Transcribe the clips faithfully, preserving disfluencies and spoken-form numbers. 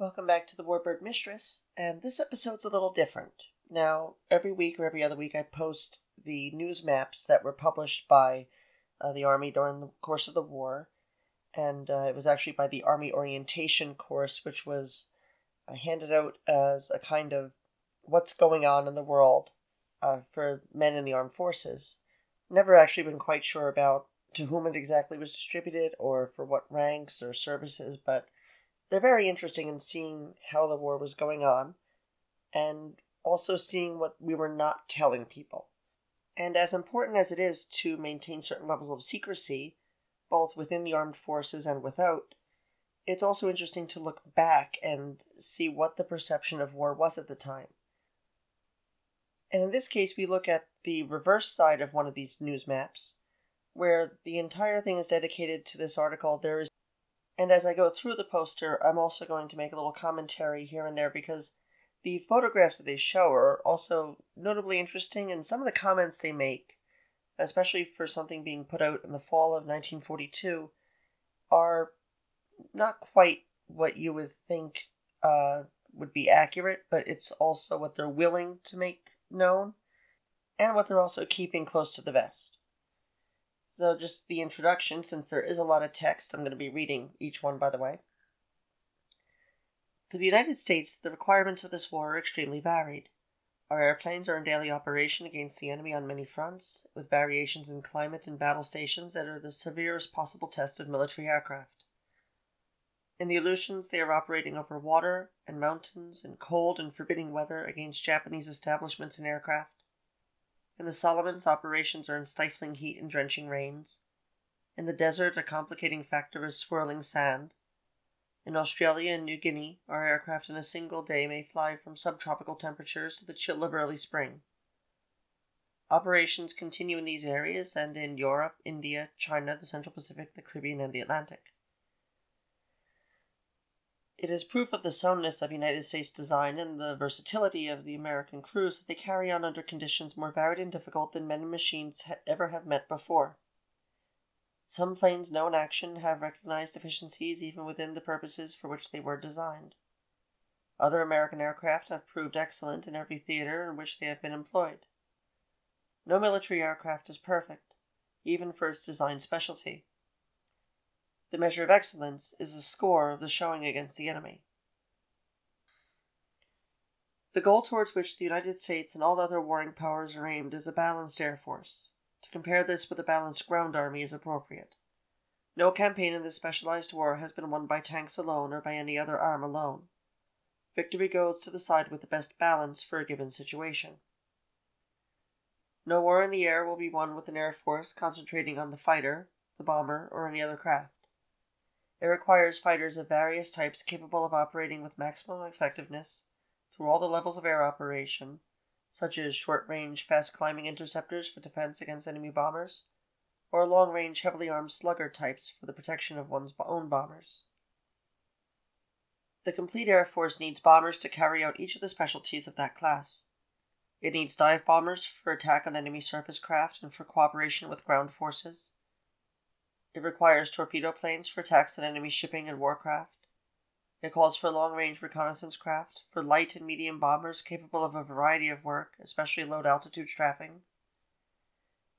Welcome back to the Warbird Mistress, and this episode's a little different. Now, every week or every other week I post the news maps that were published by uh, the Army during the course of the war, and uh, it was actually by the Army Orientation Course, which was uh, handed out as a kind of what's going on in the world uh, for men in the armed forces. Never actually been quite sure about to whom it exactly was distributed or for what ranks or services, but they're very interesting in seeing how the war was going on and also seeing what we were not telling people. And as important as it is to maintain certain levels of secrecy, both within the armed forces and without, it's also interesting to look back and see what the perception of war was at the time. And in this case, we look at the reverse side of one of these news maps, where the entire thing is dedicated to this article. There is, and as I go through the poster, I'm also going to make a little commentary here and there, because the photographs that they show are also notably interesting, and some of the comments they make, especially for something being put out in the fall of nineteen forty-two, are not quite what you would think uh, would be accurate, but it's also what they're willing to make known, and what they're also keeping close to the vest. So just the introduction, since there is a lot of text, I'm going to be reading each one, by the way. For the United States, the requirements of this war are extremely varied. Our airplanes are in daily operation against the enemy on many fronts, with variations in climate and battle stations that are the severest possible test of military aircraft. In the Aleutians, they are operating over water and mountains in cold and forbidding weather against Japanese establishments and aircraft. In the Solomons, operations are in stifling heat and drenching rains. In the desert, a complicating factor is swirling sand. In Australia and New Guinea, our aircraft in a single day may fly from subtropical temperatures to the chill of early spring. Operations continue in these areas and in Europe, India, China, the Central Pacific, the Caribbean, and the Atlantic. It is proof of the soundness of United States design and the versatility of the American crews that they carry on under conditions more varied and difficult than men and machines ha ever have met before. Some planes now in action have recognized deficiencies even within the purposes for which they were designed. Other American aircraft have proved excellent in every theater in which they have been employed. No military aircraft is perfect, even for its design specialty. The measure of excellence is the score of the showing against the enemy. The goal towards which the United States and all other warring powers are aimed is a balanced air force. To compare this with a balanced ground army is appropriate. No campaign in this specialized war has been won by tanks alone or by any other arm alone. Victory goes to the side with the best balance for a given situation. No war in the air will be won with an air force concentrating on the fighter, the bomber, or any other craft. It requires fighters of various types capable of operating with maximum effectiveness through all the levels of air operation, such as short-range, fast-climbing interceptors for defense against enemy bombers, or long-range, heavily armed slugger types for the protection of one's own bombers. The complete Air Force needs bombers to carry out each of the specialties of that class. It needs dive bombers for attack on enemy surface craft and for cooperation with ground forces. It requires torpedo planes for attacks on enemy shipping and warcraft. It calls for long-range reconnaissance craft, for light and medium bombers capable of a variety of work, especially low-altitude strafing.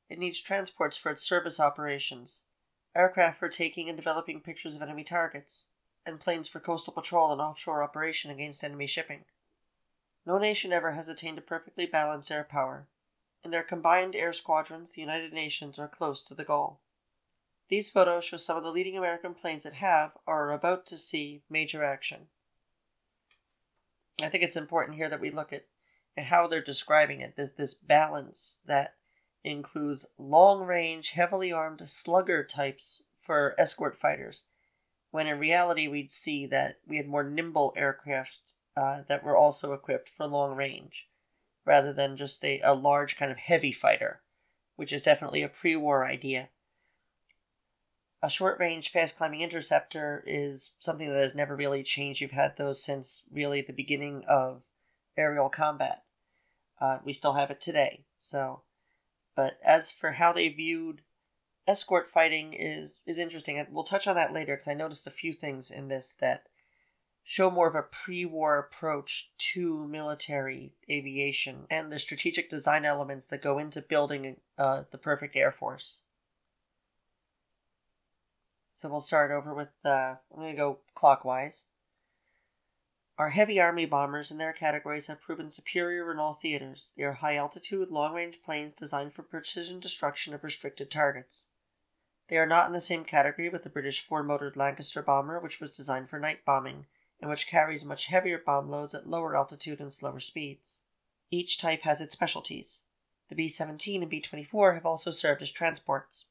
It needs transports for its service operations, aircraft for taking and developing pictures of enemy targets, and planes for coastal patrol and offshore operation against enemy shipping. No nation ever has attained a perfectly balanced air power. In their combined air squadrons, the United Nations are close to the goal. These photos show some of the leading American planes that have, or are about to see, major action. I think it's important here that we look at how they're describing it, this, this balance that includes long-range, heavily armed slugger types for escort fighters, when in reality we'd see that we had more nimble aircraft uh, that were also equipped for long range, rather than just a, a large kind of heavy fighter, which is definitely a pre-war idea. A short-range, fast-climbing interceptor is something that has never really changed. You've had those since really the beginning of aerial combat. Uh, we still have it today. So, but as for how they viewed escort fighting is is interesting. We'll touch on that later because I noticed a few things in this that show more of a pre-war approach to military aviation and the strategic design elements that go into building uh, the perfect Air Force. So we'll start over with, uh, I'm going to go clockwise. Our heavy army bombers and their categories have proven superior in all theaters. They are high-altitude, long-range planes designed for precision destruction of restricted targets. They are not in the same category with the British four-motored Lancaster bomber, which was designed for night bombing, and which carries much heavier bomb loads at lower altitude and slower speeds. Each type has its specialties. The B seventeen and B twenty-four have also served as transports.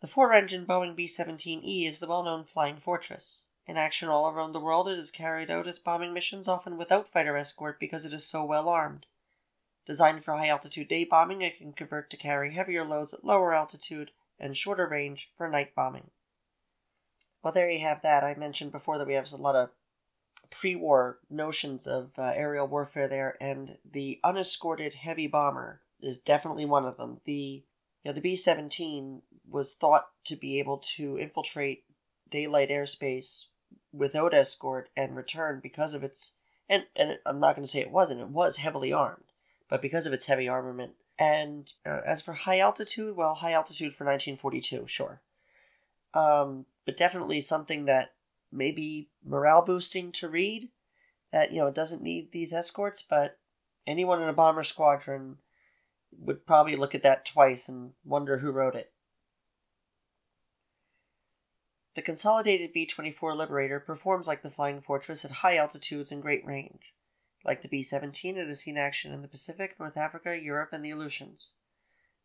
The four-engine Boeing B seventeen E is the well-known Flying Fortress. In action all around the world, it is carried out its bombing missions, often without fighter escort, because it is so well armed. Designed for high-altitude day bombing, it can convert to carry heavier loads at lower altitude and shorter range for night bombing. Well, there you have that. I mentioned before that we have a lot of pre-war notions of uh, aerial warfare there, and the unescorted heavy bomber is definitely one of them. The, you know, the B seventeen was thought to be able to infiltrate daylight airspace without escort and return because of its, and, and I'm not going to say it wasn't, it was heavily armed, but because of its heavy armament. And uh, as for high altitude, well, high altitude for nineteen forty-two, sure. Um, but definitely something that may be morale boosting to read, that, you know, it doesn't need these escorts, but anyone in a bomber squadron would probably look at that twice and wonder who wrote it. The consolidated B twenty-four Liberator performs like the Flying Fortress at high altitudes and great range. Like the B seventeen, it has seen action in the Pacific, North Africa, Europe, and the Aleutians.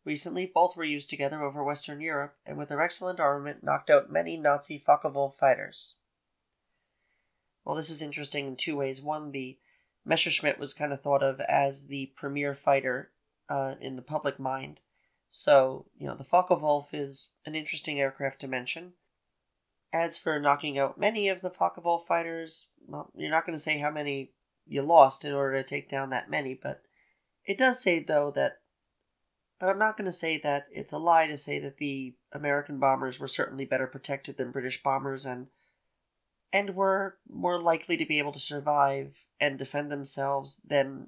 Recently, both were used together over Western Europe, and with their excellent armament, knocked out many Nazi Focke-Wulf fighters. Well, this is interesting in two ways. One, the Messerschmitt was kind of thought of as the premier fighter uh, in the public mind. So, you know, the Focke-Wulf is an interesting aircraft to mention. As for knocking out many of the Focke-Wulf fighters, well, you're not going to say how many you lost in order to take down that many, but it does say, though, that... But I'm not going to say that it's a lie to say that the American bombers were certainly better protected than British bombers and and were more likely to be able to survive and defend themselves than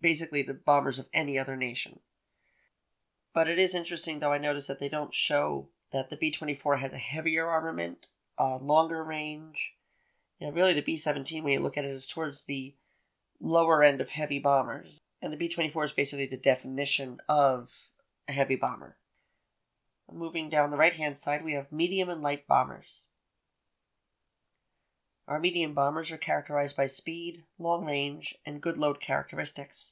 basically the bombers of any other nation. But it is interesting, though, I noticed that they don't show that the B twenty-four has a heavier armament, uh, longer range. You know, really, the B seventeen, when you look at it, is towards the lower end of heavy bombers. And the B twenty-four is basically the definition of a heavy bomber. Moving down the right-hand side, we have medium and light bombers. Our medium bombers are characterized by speed, long range, and good load characteristics.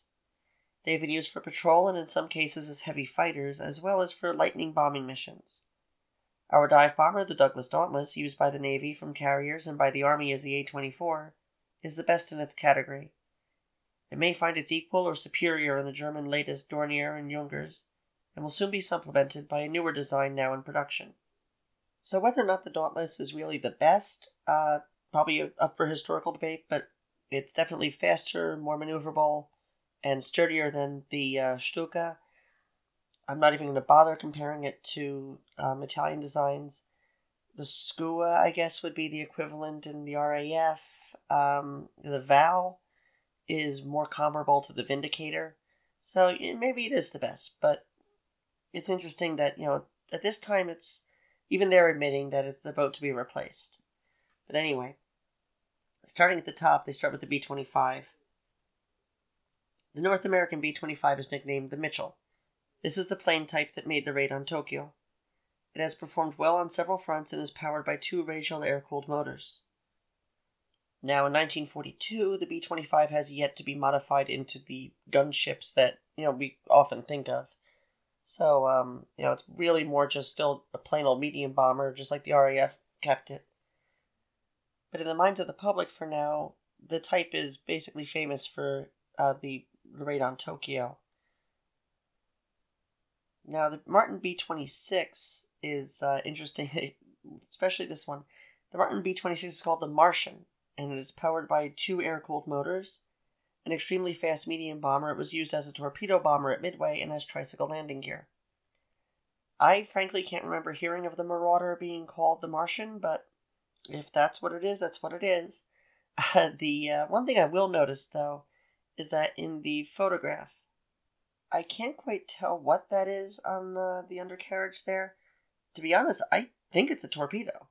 They have been used for patrol and in some cases as heavy fighters, as well as for lightning bombing missions. Our dive bomber, the Douglas Dauntless, used by the Navy from carriers and by the Army as the A twenty-four, is the best in its category. It may find its equal or superior in the German latest Dornier and Jungers, and will soon be supplemented by a newer design now in production. So whether or not the Dauntless is really the best, uh, probably up for historical debate, but it's definitely faster, more maneuverable, and sturdier than the uh, Stuka. I'm not even going to bother comparing it to um, Italian designs. The Skua, I guess, would be the equivalent in the R A F. Um, the Val is more comparable to the Vindicator, so maybe it is the best, but it's interesting that, you know, at this time it's, even they're admitting that it's about to be replaced. But anyway, starting at the top, they start with the B twenty-five. The North American B twenty-five is nicknamed the Mitchell. This is the plane type that made the raid on Tokyo. It has performed well on several fronts and is powered by two radial air-cooled motors. Now, in nineteen forty-two, the B twenty-five has yet to be modified into the gunships that, you know, we often think of. So, um, you know, it's really more just still a plain old medium bomber, just like the R A F kept it. But in the minds of the public for now, the type is basically famous for uh, the raid on Tokyo. Now, the Martin B twenty-six is uh, interesting, especially this one. The Martin B twenty-six is called the Martian, and it is powered by two air-cooled motors. An extremely fast medium bomber, it was used as a torpedo bomber at Midway and has tricycle landing gear. I frankly can't remember hearing of the Marauder being called the Martian, but if that's what it is, that's what it is. Uh, the uh, one thing I will notice, though, is that in the photograph, I can't quite tell what that is on the, the undercarriage there. To be honest, I think it's a torpedo.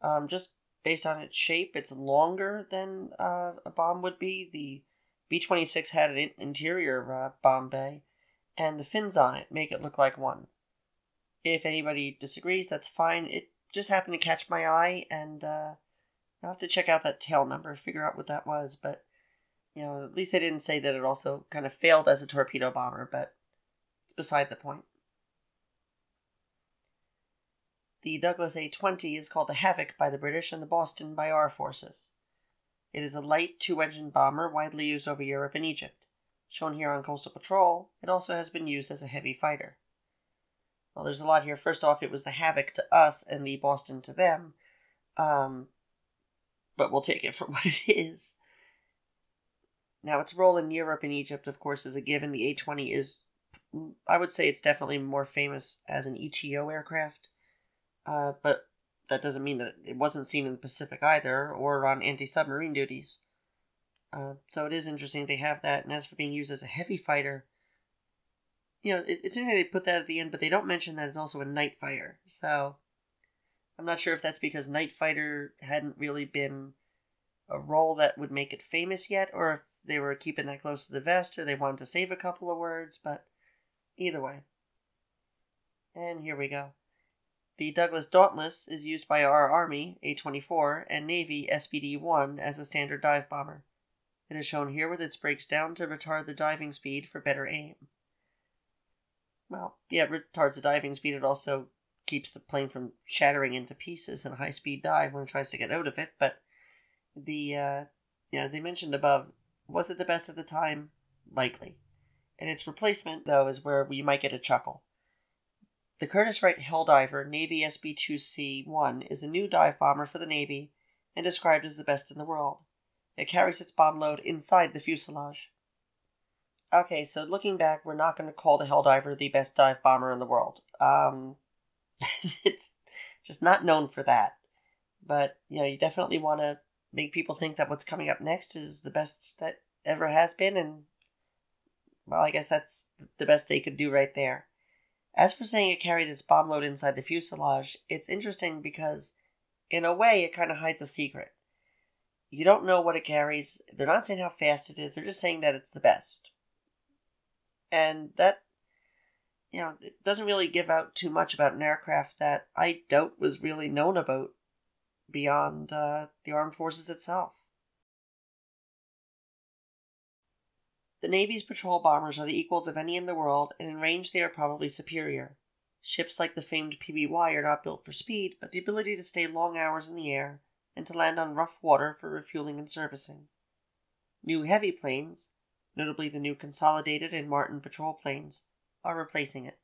Um, just based on its shape, it's longer than uh, a bomb would be. The B twenty-six had an interior uh, bomb bay, and the fins on it make it look like one. If anybody disagrees, that's fine. It just happened to catch my eye, and uh, I'll have to check out that tail number, figure out what that was, but... You know, at least they didn't say that it also kind of failed as a torpedo bomber, but it's beside the point. The Douglas A twenty is called the Havoc by the British and the Boston by our forces. It is a light two-engine bomber widely used over Europe and Egypt. Shown here on Coastal Patrol, it also has been used as a heavy fighter. Well, there's a lot here. First off, it was the Havoc to us and the Boston to them, um, but we'll take it for what it is. Now, its role in Europe and Egypt, of course, is a given. The A twenty is, I would say it's definitely more famous as an E T O aircraft, uh, but that doesn't mean that it wasn't seen in the Pacific either, or on anti-submarine duties. Uh, so it is interesting they have that, and as for being used as a heavy fighter, you know, it, it's interesting they put that at the end, but they don't mention that it's also a night fighter, so I'm not sure if that's because night fighter hadn't really been a role that would make it famous yet, or if they were keeping that close to the vest, or they wanted to save a couple of words, but either way. And here we go. The Douglas Dauntless is used by our Army, A twenty-four, and Navy, S B D one, as a standard dive bomber. It is shown here with its brakes down to retard the diving speed for better aim. Well, yeah, it retards the diving speed. It also keeps the plane from shattering into pieces in a high-speed dive when it tries to get out of it, but the, uh, you know, as they mentioned above, was it the best at the time? Likely. And its replacement, though, is where we might get a chuckle. The Curtiss Wright Helldiver, Navy S B two C one, is a new dive bomber for the Navy and described as the best in the world. It carries its bomb load inside the fuselage. Okay, so looking back, we're not going to call the Helldiver the best dive bomber in the world. Um, it's just not known for that. But, you know, you definitely want to make people think that what's coming up next is the best that ever has been, and, well, I guess that's the best they could do right there. As for saying it carried its bomb load inside the fuselage, it's interesting because, in a way, it kind of hides a secret. You don't know what it carries. They're not saying how fast it is. They're just saying that it's the best. And that, you know, it doesn't really give out too much about an aircraft that I doubt was really known about beyond uh, the armed forces itself. The Navy's patrol bombers are the equals of any in the world, and in range they are probably superior. Ships like the famed P B Y are not built for speed, but the ability to stay long hours in the air and to land on rough water for refueling and servicing. New heavy planes, notably the new Consolidated and Martin patrol planes, are replacing it.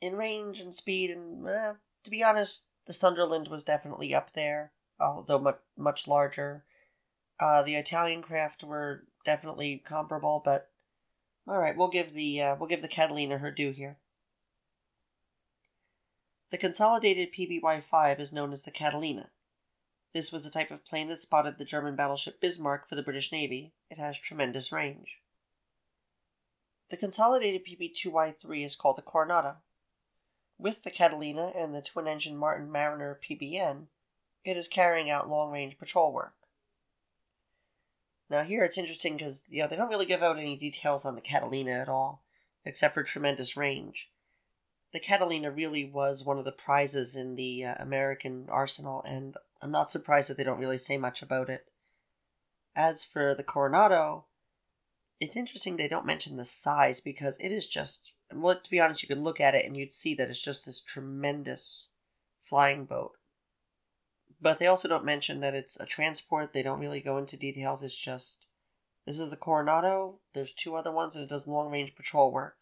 In range and speed, and eh, to be honest, the Sunderland was definitely up there, although much, much larger. Uh, the Italian craft were definitely comparable, but all right, we'll give the uh, we'll give the Catalina her due here. The Consolidated P B Y five is known as the Catalina. This was the type of plane that spotted the German battleship Bismarck for the British Navy. It has tremendous range. The Consolidated P B two Y three is called the Coronado. With the Catalina and the twin-engine Martin Mariner P B N, it is carrying out long-range patrol work. Now here it's interesting because, you know, they don't really give out any details on the Catalina at all, except for tremendous range. The Catalina really was one of the prizes in the uh, American arsenal, and I'm not surprised that they don't really say much about it. As for the Coronado, it's interesting they don't mention the size because it is just... Well, to be honest, you can look at it and you'd see that it's just this tremendous flying boat. But they also don't mention that it's a transport. They don't really go into details. It's just, this is the Coronado. There's two other ones, and it does long-range patrol work.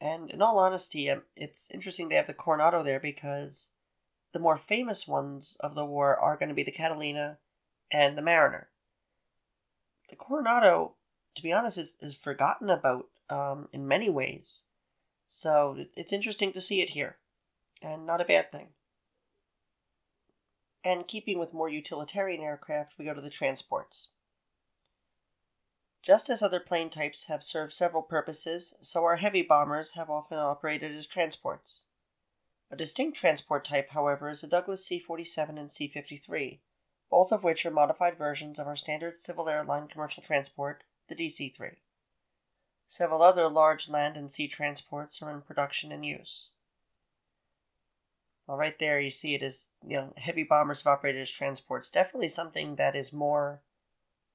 And in all honesty, it's interesting they have the Coronado there because the more famous ones of the war are going to be the Catalina and the Mariner. The Coronado, to be honest, is, is forgotten about Um, in many ways, so it's interesting to see it here. and not a bad thing. And keeping with more utilitarian aircraft, we go to the transports. Just as other plane types have served several purposes, so our heavy bombers have often operated as transports. A distinct transport type, however, is the Douglas C forty-seven and C fifty-three, both of which are modified versions of our standard civil airline commercial transport, the D C three. Several other large land and sea transports are in production and use. Well, right there you see it as, you know, heavy bombers have operated as transports. Definitely something that is more,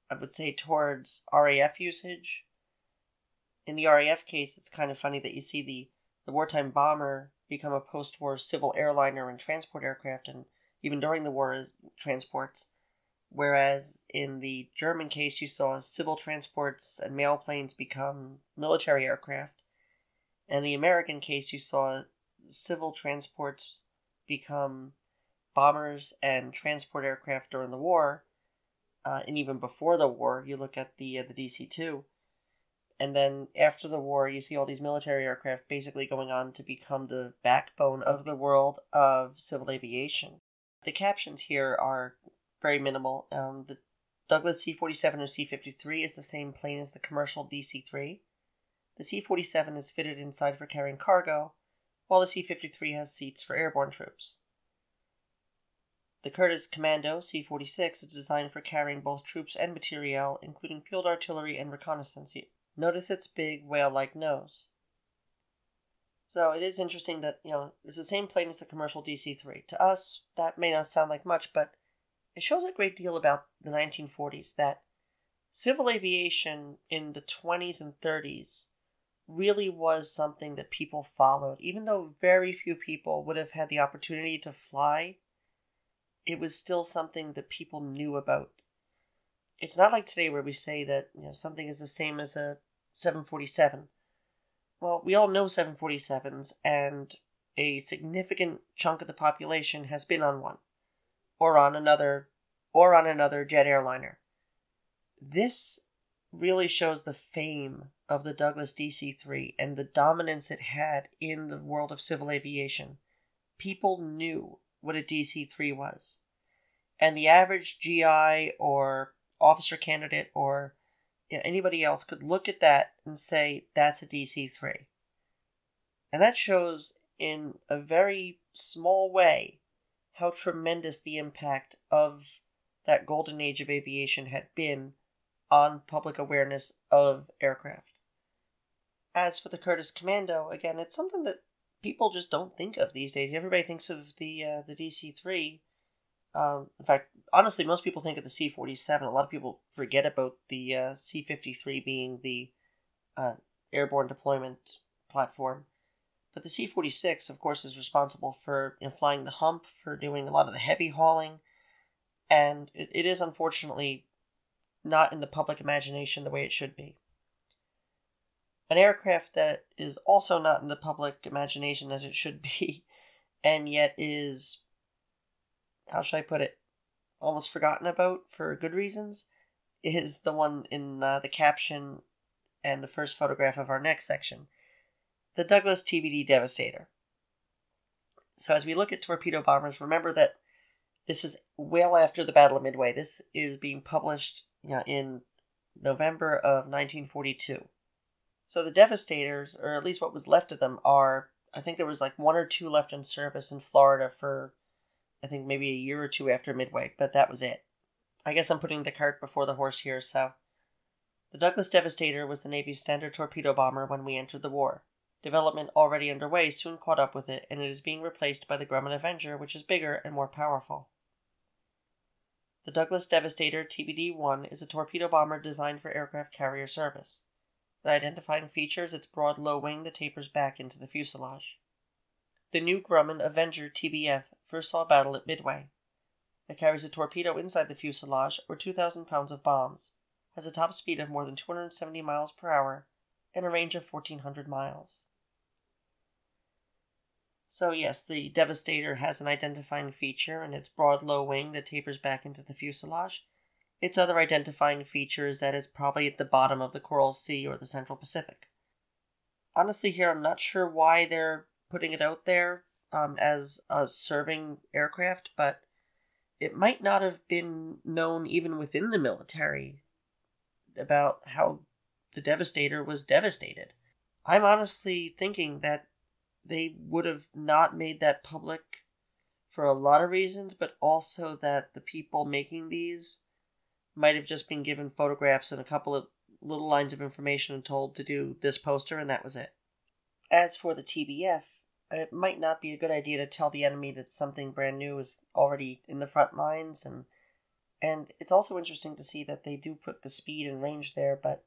I would say, towards R A F usage. In the R A F case, it's kind of funny that you see the, the wartime bomber become a post-war civil airliner and transport aircraft, and even during the war, transports. Whereas in the German case, you saw civil transports and mail planes become military aircraft. In the American case, you saw civil transports become bombers and transport aircraft during the war. Uh, and even before the war, you look at the uh, the D C two. And then after the war, you see all these military aircraft basically going on to become the backbone of the world of civil aviation. The captions here are very minimal. Um, the Douglas C forty-seven or C fifty-three is the same plane as the commercial D C three. The C forty-seven is fitted inside for carrying cargo, while the C fifty-three has seats for airborne troops. The Curtiss Commando C forty-six is designed for carrying both troops and materiel, including field artillery and reconnaissance. Notice its big whale-like nose. So it is interesting that, you know, it's the same plane as the commercial D C three. To us, that may not sound like much, but it shows a great deal about the nineteen forties, that civil aviation in the twenties and thirties really was something that people followed. Even though very few people would have had the opportunity to fly, it was still something that people knew about. It's not like today where we say that, you know, something is the same as a seven forty-seven. Well, we all know seven forty-sevens, and a significant chunk of the population has been on one, or on another, or on another jet airliner. This really shows the fame of the Douglas D C three and the dominance it had in the world of civil aviation. People knew what a D C three was. And the average G I or officer candidate or, you know, anybody else could look at that and say, that's a D C three. And that shows in a very small way how tremendous the impact of that golden age of aviation had been on public awareness of aircraft. As for the Curtiss Commando, again, it's something that people just don't think of these days. Everybody thinks of the uh, the D C three. Um, in fact, honestly, most people think of the C forty-seven. A lot of people forget about the uh, C fifty-three being the uh, airborne deployment platform. But the C forty-six, of course, is responsible for, you know, flying the hump, for doing a lot of the heavy hauling. And it, it is, unfortunately, not in the public imagination the way it should be. An aircraft that is also not in the public imagination as it should be, and yet is, how should I put it, almost forgotten about for good reasons, is the one in uh, the caption and the first photograph of our next section, the Douglas T B D Devastator. So as we look at torpedo bombers, remember that this is well after the Battle of Midway. This is being published, you know, in November of nineteen forty-two. So the Devastators, or at least what was left of them, are, I think there was like one or two left in service in Florida for, I think, maybe a year or two after Midway, but that was it. I guess I'm putting the cart before the horse here, so. The Douglas Devastator was the Navy's standard torpedo bomber when we entered the war. Development already underway soon caught up with it, and it is being replaced by the Grumman Avenger, which is bigger and more powerful. The Douglas Devastator T B D one is a torpedo bomber designed for aircraft carrier service. The identifying feature is its broad low wing that tapers back into the fuselage. The new Grumman Avenger T B F first saw battle at Midway. It carries a torpedo inside the fuselage, or two thousand pounds of bombs, has a top speed of more than two hundred seventy miles per hour, and a range of fourteen hundred miles. So yes, the Devastator has an identifying feature in its broad low wing that tapers back into the fuselage. Its other identifying feature is that it's probably at the bottom of the Coral Sea or the Central Pacific. Honestly here, I'm not sure why they're putting it out there. um, as a serving aircraft, but it might not have been known even within the military about how the Devastator was devastated. I'm honestly thinking that they would have not made that public for a lot of reasons, but also that the people making these might have just been given photographs and a couple of little lines of information and told to do this poster, and that was it. As for the T B F, it might not be a good idea to tell the enemy that something brand new is already in the front lines, and and it's also interesting to see that they do put the speed and range there, but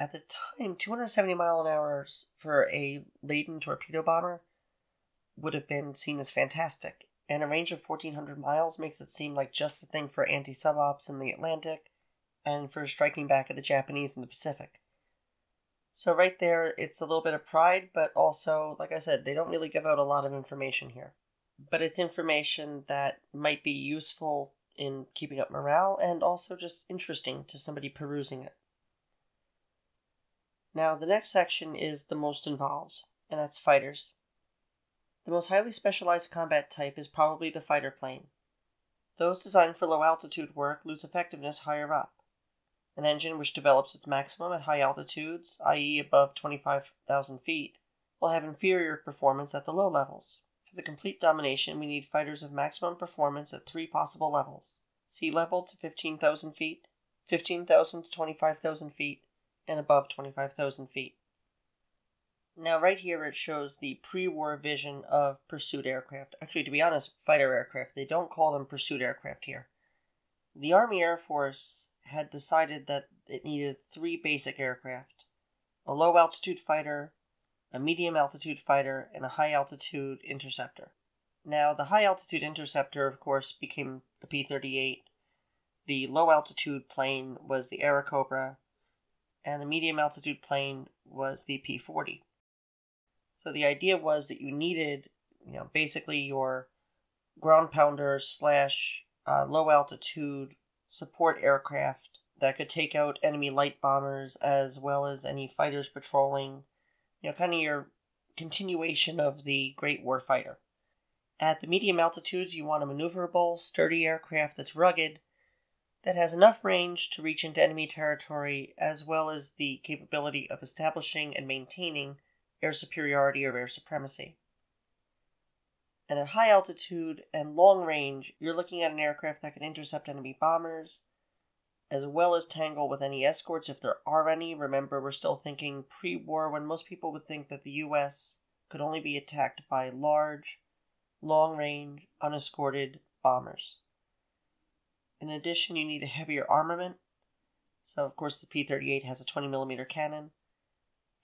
at the time, two hundred seventy mile an hour for a laden torpedo bomber would have been seen as fantastic, and a range of fourteen hundred miles makes it seem like just the thing for anti-sub ops in the Atlantic and for striking back at the Japanese in the Pacific. So right there, it's a little bit of pride, but also, like I said, they don't really give out a lot of information here. But it's information that might be useful in keeping up morale and also just interesting to somebody perusing it. Now, the next section is the most involved, and that's fighters. The most highly specialized combat type is probably the fighter plane. Those designed for low-altitude work lose effectiveness higher up. An engine which develops its maximum at high altitudes, that is above twenty-five thousand feet, will have inferior performance at the low levels. For the complete domination, we need fighters of maximum performance at three possible levels: sea level to fifteen thousand feet, fifteen thousand to twenty-five thousand feet, and above twenty-five thousand feet. Now right here it shows the pre-war vision of pursuit aircraft. Actually, to be honest, fighter aircraft. They don't call them pursuit aircraft here. The Army Air Force had decided that it needed three basic aircraft: a low-altitude fighter, a medium-altitude fighter, and a high-altitude interceptor. Now, the high-altitude interceptor, of course, became the P thirty-eight. The low-altitude plane was the Aerocobra, and the medium-altitude plane was the P forty. So the idea was that you needed, you know, basically your ground pounder slash uh, low-altitude support aircraft that could take out enemy light bombers as well as any fighters patrolling, you know, kind of your continuation of the Great War fighter. At the medium altitudes, you want a maneuverable, sturdy aircraft that's rugged, that has enough range to reach into enemy territory, as well as the capability of establishing and maintaining air superiority or air supremacy. And at high altitude and long range, you're looking at an aircraft that can intercept enemy bombers, as well as tangle with any escorts if there are any. Remember, we're still thinking pre-war, when most people would think that the U S could only be attacked by large, long-range, unescorted bombers. In addition, you need a heavier armament. So, of course, the P thirty-eight has a twenty millimeter cannon.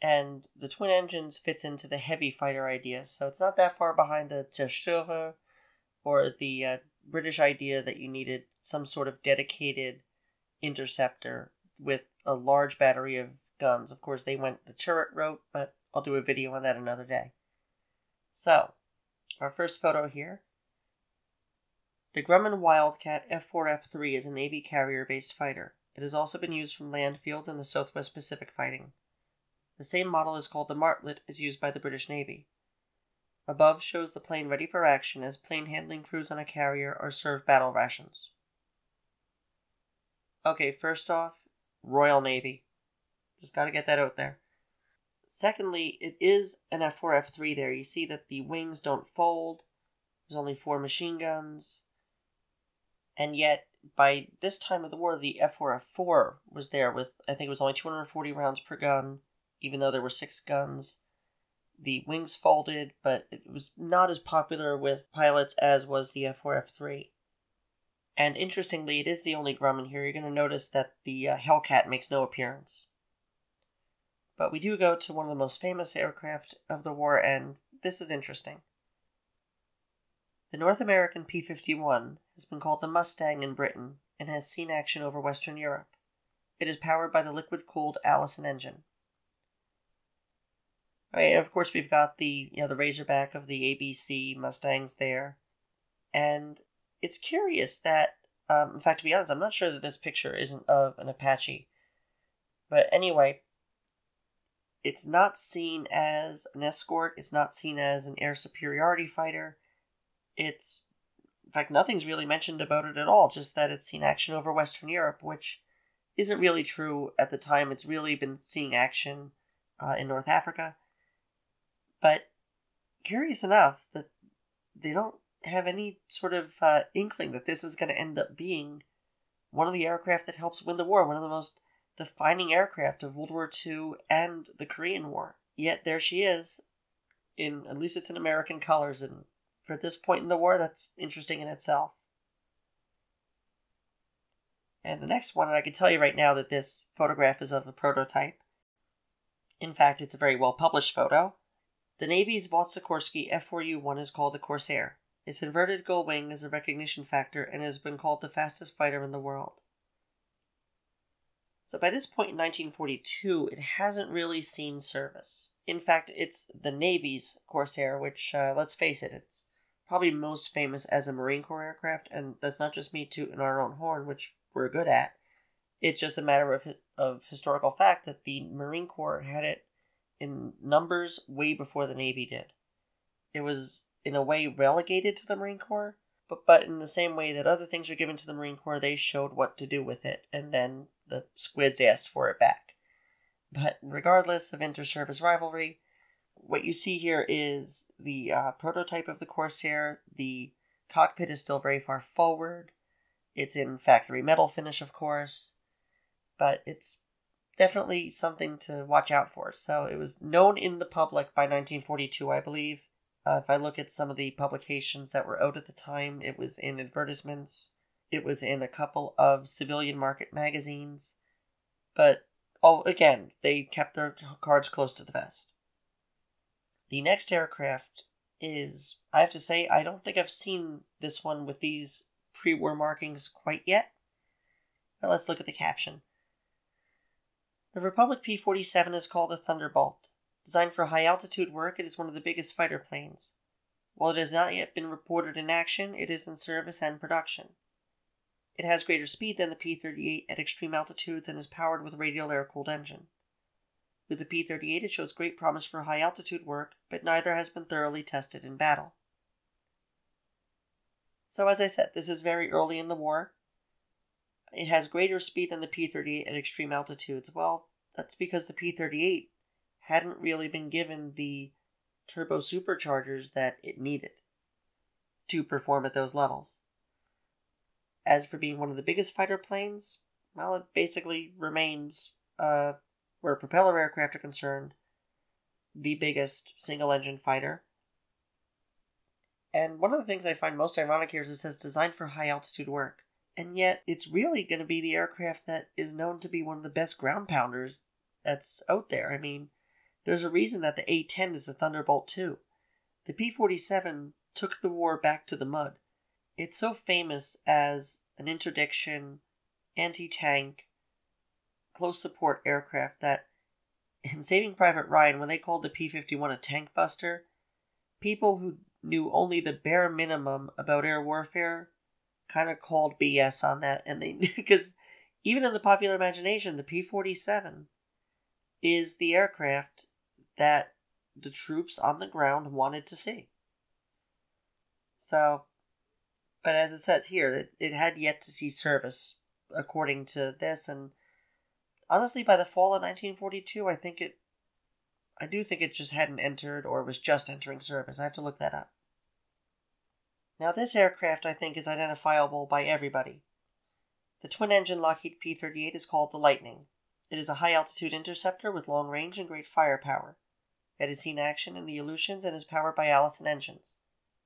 And the twin engines fits into the heavy fighter idea, so it's not that far behind the Zerstörer or the uh, British idea that you needed some sort of dedicated interceptor with a large battery of guns. Of course, they went the turret route, but I'll do a video on that another day. So, our first photo here. The Grumman Wildcat F four F three is a Navy carrier-based fighter. It has also been used from land fields in the Southwest Pacific fighting. The same model is called the Martlet, as used by the British Navy. Above shows the plane ready for action as plane handling crews on a carrier are served battle rations. Okay, first off, Royal Navy. Just gotta get that out there. Secondly, it is an F four F three there. You see that the wings don't fold. There's only four machine guns. And yet, by this time of the war, the F four F four was there with, I think it was only two hundred forty rounds per gun. Even though there were six guns, the wings folded, but it was not as popular with pilots as was the F four F three. And interestingly, it is the only Grumman here. You're going to notice that the uh, Hellcat makes no appearance. But we do go to one of the most famous aircraft of the war, and this is interesting. The North American P fifty-one has been called the Mustang in Britain and has seen action over Western Europe. It is powered by the liquid-cooled Allison engine. All right, of course, we've got the, you know, the Razorback of the A B C Mustangs there. And it's curious that, um, in fact, to be honest, I'm not sure that this picture isn't of an Apache. But anyway, It's not seen as an escort. It's not seen as an air superiority fighter. It's, in fact, nothing's really mentioned about it at all, just that it's seen action over Western Europe, which isn't really true at the time. It's really been seeing action uh, in North Africa. But curious enough that they don't have any sort of uh, inkling that this is going to end up being one of the aircraft that helps win the war, one of the most defining aircraft of World War Two and the Korean War. Yet there she is, in at least it's in American colors, and for this point in the war, that's interesting in itself. And the next one, and I can tell you right now that this photograph is of a prototype. In fact, it's a very well-published photo. The Navy's Vought-Sikorsky F four U one is called the Corsair. Its inverted gull wing is a recognition factor and has been called the fastest fighter in the world. So by this point in nineteen forty-two, it hasn't really seen service. In fact, it's the Navy's Corsair, which, uh, let's face it, it's probably most famous as a Marine Corps aircraft, and that's not just me tooting our own horn, which we're good at. It's just a matter of, of historical fact that the Marine Corps had it in numbers way before the Navy did. It was, in a way, relegated to the Marine Corps, but, but in the same way that other things were given to the Marine Corps, they showed what to do with it, and then the squids asked for it back. But regardless of inter-service rivalry, what you see here is the uh, prototype of the Corsair. The cockpit is still very far forward. It's in factory metal finish, of course, but it's definitely something to watch out for. So it was known in the public by nineteen forty-two, I believe. Uh, if I look at some of the publications that were out at the time, it was in advertisements. It was in a couple of civilian market magazines, but oh, again, they kept their cards close to the vest. The next aircraft is, I have to say, I don't think I've seen this one with these pre-war markings quite yet. But let's look at the caption. The Republic P forty-seven is called the Thunderbolt. Designed for high-altitude work, it is one of the biggest fighter planes. While it has not yet been reported in action, it is in service and production. It has greater speed than the P thirty-eight at extreme altitudes and is powered with a radial air-cooled engine. With the P thirty-eight, it shows great promise for high-altitude work, but neither has been thoroughly tested in battle. So as I said, this is very early in the war. It has greater speed than the P thirty-eight at extreme altitudes. Well, that's because the P thirty-eight hadn't really been given the turbo superchargers that it needed to perform at those levels. As for being one of the biggest fighter planes, well, it basically remains, uh, where propeller aircraft are concerned, the biggest single-engine fighter. And one of the things I find most ironic here is it says designed for high-altitude work, and yet it's really going to be the aircraft that is known to be one of the best ground pounders that's out there. I mean, there's a reason that the A ten is the Thunderbolt two. The P forty-seven took the war back to the mud. It's so famous as an interdiction, anti-tank, close support aircraft that in Saving Private Ryan, when they called the P fifty-one a tank buster, people who knew only the bare minimum about air warfare kind of called B S on that. And they, because even in the popular imagination, the P forty-seven is the aircraft that the troops on the ground wanted to see. So, but as it says here, it, it had yet to see service, according to this. And honestly, by the fall of nineteen forty-two, I think it, I do think it just hadn't entered or was just entering service. I have to look that up. Now, this aircraft, I think, is identifiable by everybody. The twin-engine Lockheed P thirty-eight is called the Lightning. It is a high-altitude interceptor with long range and great firepower. It has seen action in the Aleutians and is powered by Allison engines.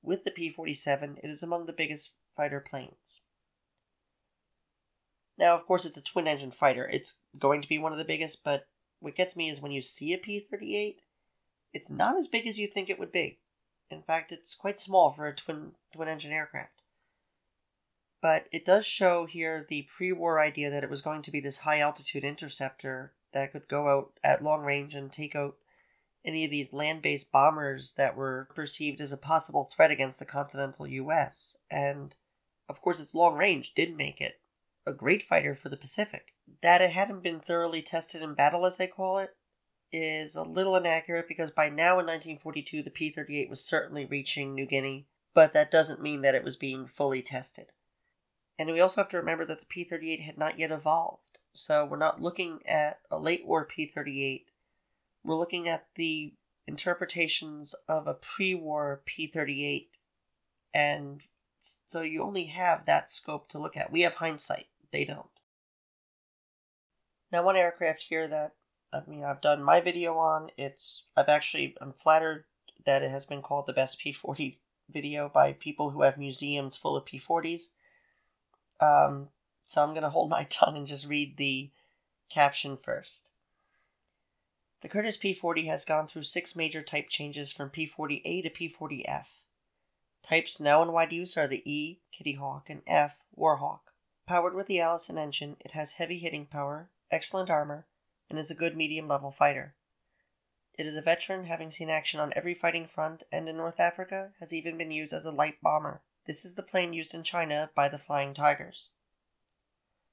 With the P forty-seven, it is among the biggest fighter planes. Now, of course, it's a twin-engine fighter. It's going to be one of the biggest, but what gets me is when you see a P thirty-eight, it's not as big as you think it would be. In fact, it's quite small for a twin, twin-engine aircraft. But it does show here the pre-war idea that it was going to be this high-altitude interceptor that could go out at long range and take out any of these land-based bombers that were perceived as a possible threat against the continental U S. And, of course, its long range did make it a great fighter for the Pacific. That it hadn't been thoroughly tested in battle, as they call it, is a little inaccurate because by now in nineteen forty-two, the P thirty-eight was certainly reaching New Guinea, but that doesn't mean that it was being fully tested. And we also have to remember that the P thirty-eight had not yet evolved. So we're not looking at a late war P thirty-eight. We're looking at the interpretations of a pre-war P thirty-eight. And so you only have that scope to look at. We have hindsight. They don't. Now, one aircraft here that, I mean, I've done my video on, it's, I've actually, I'm flattered that it has been called the best P forty video by people who have museums full of P forties. Um, so I'm going to hold my tongue and just read the caption first. The Curtiss P forty has gone through six major type changes from P forty A to P forty F. Types now in wide use are the E, Kittyhawk, and F, Warhawk. Powered with the Allison engine, it has heavy hitting power, excellent armor, and is a good medium-level fighter. It is a veteran, having seen action on every fighting front, and in North Africa has even been used as a light bomber. This is the plane used in China by the Flying Tigers.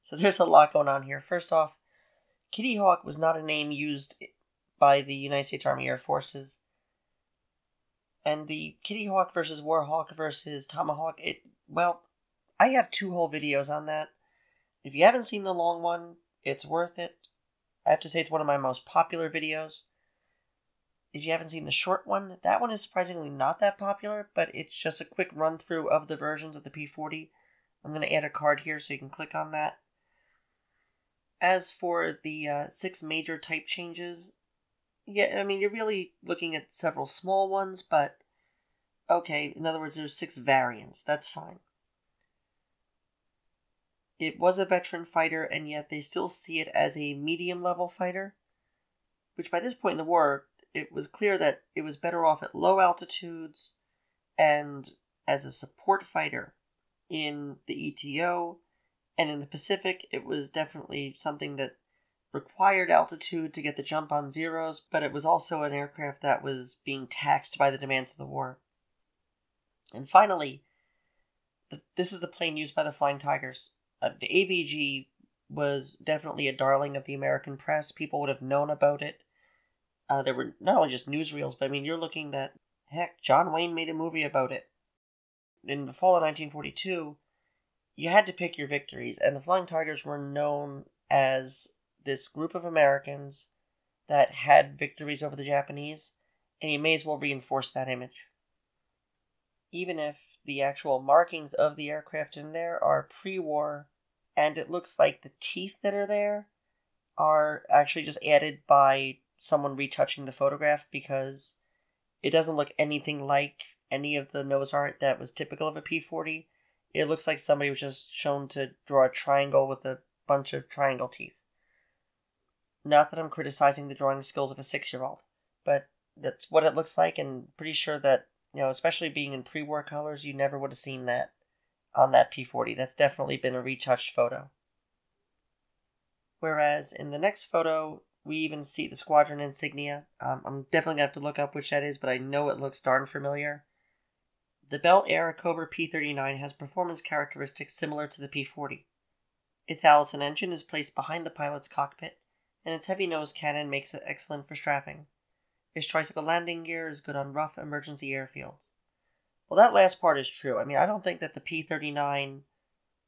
So there's a lot going on here. First off, Kittyhawk was not a name used by the United States Army Air Forces. And the Kittyhawk versus Warhawk versus Tomahawk, it, well, I have two whole videos on that. If you haven't seen the long one, it's worth it. I have to say it's one of my most popular videos. If you haven't seen the short one, that one is surprisingly not that popular, but it's just a quick run-through of the versions of the P forty. I'm going to add a card here so you can click on that. As for the uh, six major type changes, yeah, I mean, you're really looking at several small ones, but okay, in other words, there's six variants. That's fine. It was a veteran fighter, and yet they still see it as a medium-level fighter, which by this point in the war, it was clear that it was better off at low altitudes and as a support fighter in the E T O and in the Pacific. It was definitely something that required altitude to get the jump on zeros, but it was also an aircraft that was being taxed by the demands of the war. And finally, the, this is the plane used by the Flying Tigers. Uh, the A V G was definitely a darling of the American press. People would have known about it. Uh, there were not only just newsreels, but I mean, you're looking that, heck, John Wayne made a movie about it. In the fall of nineteen forty-two, you had to pick your victories, and the Flying Tigers were known as this group of Americans that had victories over the Japanese, and you may as well reinforce that image. Even if the actual markings of the aircraft in there are pre-war, and it looks like the teeth that are there are actually just added by someone retouching the photograph, because it doesn't look anything like any of the nose art that was typical of a P forty. It looks like somebody was just shown to draw a triangle with a bunch of triangle teeth. Not that I'm criticizing the drawing skills of a six-year-old, but that's what it looks like, and pretty sure that, you know, especially being in pre-war colors, you never would have seen that on that P forty. That's definitely been a retouched photo. Whereas in the next photo, we even see the squadron insignia. Um, I'm definitely going to have to look up which that is, but I know it looks darn familiar. The Bell Air Cobra P thirty-nine has performance characteristics similar to the P forty. Its Allison engine is placed behind the pilot's cockpit, and its heavy nose cannon makes it excellent for strafing. Its tricycle landing gear is good on rough emergency airfields. Well, that last part is true. I mean, I don't think that the P thirty-nine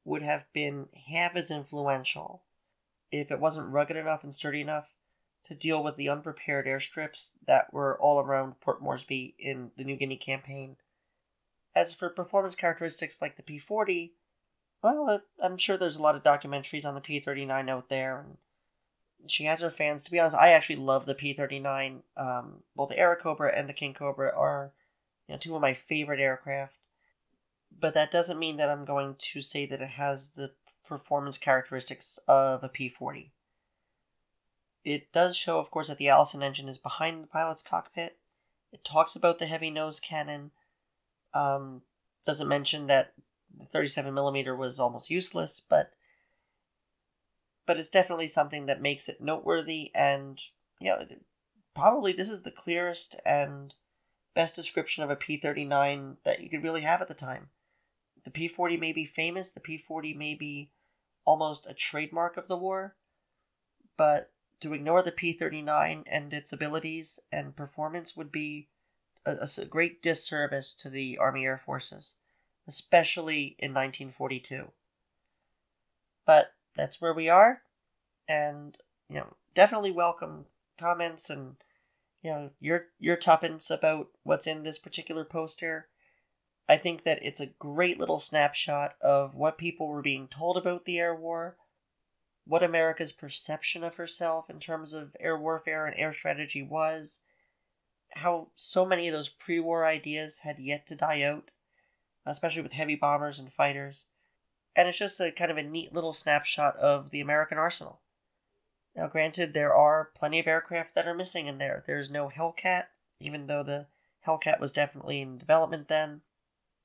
would have been half as influential if it wasn't rugged enough and sturdy enough to deal with the unprepared airstrips that were all around Port Moresby in the New Guinea campaign. As for performance characteristics like the P forty, well, I'm sure there's a lot of documentaries on the P thirty-nine out there, and she has her fans. To be honest, I actually love the P thirty-nine. Um, both the Aero Cobra and the King Cobra are, you know, two of my favorite aircraft. But that doesn't mean that I'm going to say that it has the performance characteristics of a P forty. It does show, of course, that the Allison engine is behind the pilot's cockpit. It talks about the heavy nose cannon. Um, doesn't mention that the thirty-seven millimeter was almost useless, but but it's definitely something that makes it noteworthy. And, you know, probably this is the clearest and best description of a P thirty-nine that you could really have at the time. The P forty may be famous. The P forty may be almost a trademark of the war, but to ignore the P thirty-nine and its abilities and performance would be a, a great disservice to the Army Air Forces, especially in nineteen forty-two. But that's where we are, and you know, definitely welcome comments and you know your your tuppence about what's in this particular poster. I think that it's a great little snapshot of what people were being told about the air war, what America's perception of herself in terms of air warfare and air strategy was, how so many of those pre-war ideas had yet to die out, especially with heavy bombers and fighters. And it's just a kind of a neat little snapshot of the American arsenal. Now, granted, there are plenty of aircraft that are missing in there. There's no Hellcat, even though the Hellcat was definitely in development then.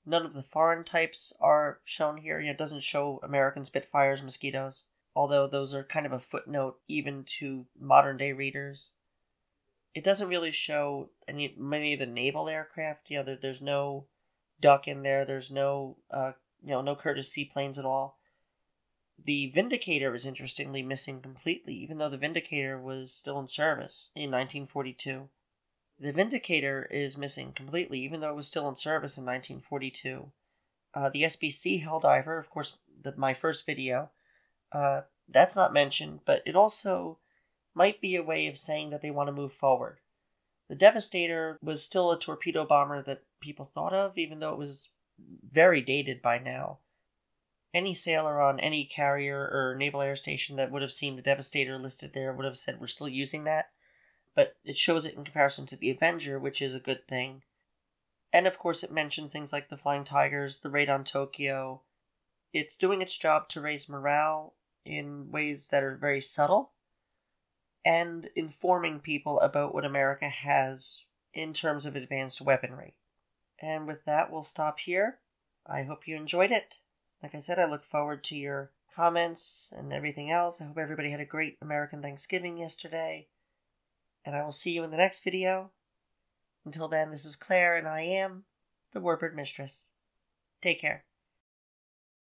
None of the foreign types are shown here. You know, it doesn't show American Spitfires, Mosquitoes, although those are kind of a footnote even to modern-day readers. It doesn't really show any many of the naval aircraft. You know, there, there's no Duck in there. There's no, uh, you know, no Curtiss seaplanes at all. The Vindicator is interestingly missing completely, even though the Vindicator was still in service in nineteen forty-two. The Vindicator is missing completely, even though it was still in service in nineteen forty-two. Uh, the S B C Helldiver, of course, the, my first video, uh, that's not mentioned, but it also might be a way of saying that they want to move forward. The Devastator was still a torpedo bomber that people thought of, even though it was very dated by now. Any sailor on any carrier or naval air station that would have seen the Devastator listed there would have said we're still using that. But it shows it in comparison to the Avenger, which is a good thing. And of course it mentions things like the Flying Tigers, the raid on Tokyo. It's doing its job to raise morale in ways that are very subtle, and informing people about what America has in terms of advanced weaponry. And with that, we'll stop here. I hope you enjoyed it. Like I said, I look forward to your comments and everything else. I hope everybody had a great American Thanksgiving yesterday. And I will see you in the next video. Until then, this is Claire, and I am the Warbird Mistress. Take care.